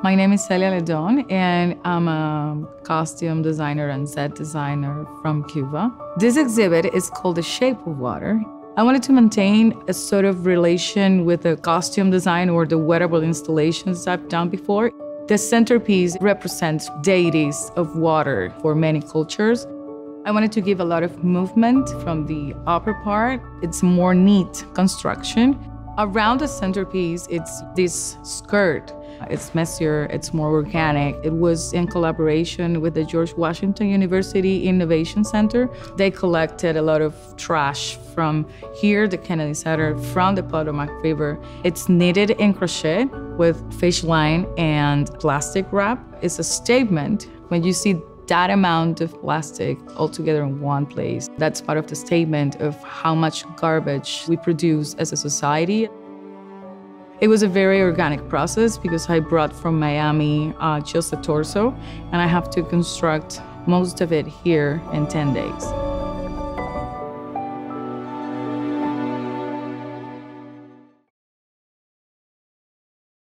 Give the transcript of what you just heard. My name is Celia Ledón, and I'm a costume designer and set designer from Cuba. This exhibit is called The Shape of Water. I wanted to maintain a sort of relation with the costume design or the wearable installations I've done before. The centerpiece represents deities of water for many cultures. I wanted to give a lot of movement from the upper part. It's more neat construction. Around the centerpiece, it's this skirt. It's messier, it's more organic. It was in collaboration with the George Washington University Innovation Center. They collected a lot of trash from here, the Kennedy Center, from the Potomac River. It's knitted in crochet with fish line and plastic wrap. It's a statement when you see that amount of plastic all together in one place. That's part of the statement of how much garbage we produce as a society. It was a very organic process because I brought from Miami just a torso, and I have to construct most of it here in 10 days.